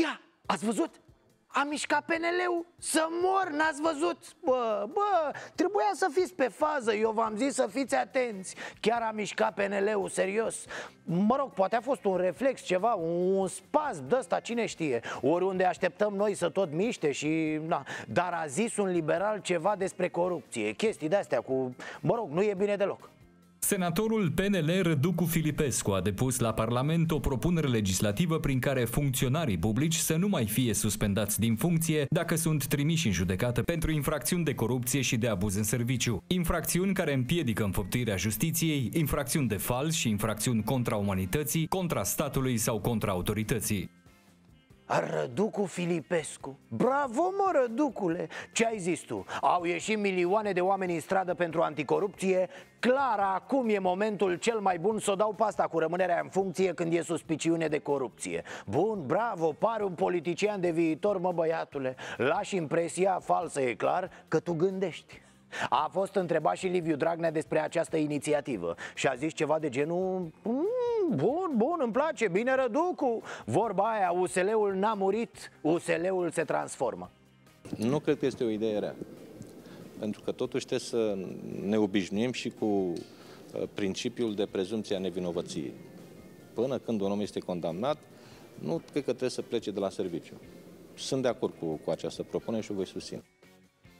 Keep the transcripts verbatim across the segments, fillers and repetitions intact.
Ia, ați văzut? A mișcat P N L-ul să mor, n-ați văzut? Bă, bă, trebuia să fiți pe fază, eu v-am zis să fiți atenți. Chiar a mișcat P N L-ul, serios. Mă rog, poate a fost un reflex, ceva, un spasm de ăsta, cine știe. Oriunde așteptăm noi să tot miște și... Na. Dar a zis un liberal ceva despre corupție, chestii de-astea cu... Mă rog, nu e bine deloc. Senatorul P N L Radu Filipescu a depus la Parlament o propunere legislativă prin care funcționarii publici să nu mai fie suspendați din funcție dacă sunt trimiși în judecată pentru infracțiuni de corupție și de abuz în serviciu, infracțiuni care împiedică înfăptuirea justiției, infracțiuni de fals și infracțiuni contra umanității, contra statului sau contra autorității. Radu Filipescu. Bravo, mă, Răducule! Ce ai zis tu? Au ieșit milioane de oameni în stradă pentru anticorupție? Clar, acum e momentul cel mai bun să o dau pasta cu rămânerea în funcție când e suspiciune de corupție. Bun, bravo, pare un politician de viitor, mă, băiatule. Lași impresia falsă, e clar, că tu gândești. A fost întrebat și Liviu Dragnea despre această inițiativă și a zis ceva de genul... Bun, bun, îmi place, bine, Răducu. Vorba aia, U S L-ul n-a murit, U S L-ul se transformă. Nu cred că este o idee rea, pentru că totuși trebuie să ne obișnuim și cu principiul de prezumție a nevinovăției. Până când un om este condamnat, nu cred că trebuie să plece de la serviciu. Sunt de acord cu, cu această propunere și o voi susține.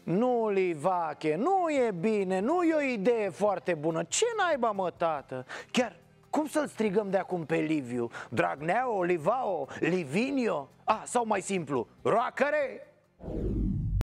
Nu, Livache, nu e bine, nu e o idee foarte bună. Ce naiba, mă, tată? Chiar... Cum să-l strigăm de acum pe Liviu? Dragneo, Livao, Livinio? Ah, sau mai simplu, Roacăre!